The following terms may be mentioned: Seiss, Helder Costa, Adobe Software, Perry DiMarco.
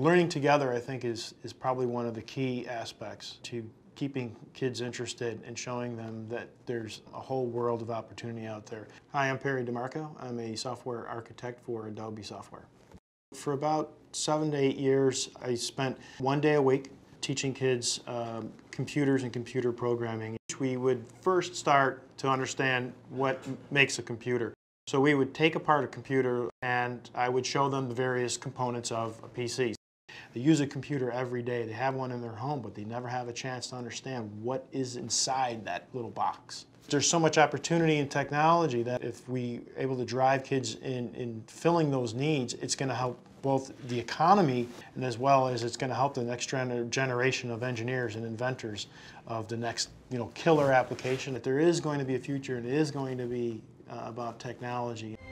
Learning together, I think, is probably one of the key aspects to keeping kids interested and showing them that there's a whole world of opportunity out there. Hi, I'm Perry DiMarco. I'm a software architect for Adobe Software. For about 7 to 8 years, I spent one day a week teaching kids computers and computer programming. We would first start to understand what makes a computer. So we would take apart a computer and I would show them the various components of a PC. They use a computer every day. They have one in their home, but they never have a chance to understand what is inside that little box. There's so much opportunity in technology that if we're able to drive kids in filling those needs, it's going to help both the economy and as well as it's going to help the next generation of engineers and inventors of the next killer application. That there is going to be a future and it is going to be about technology.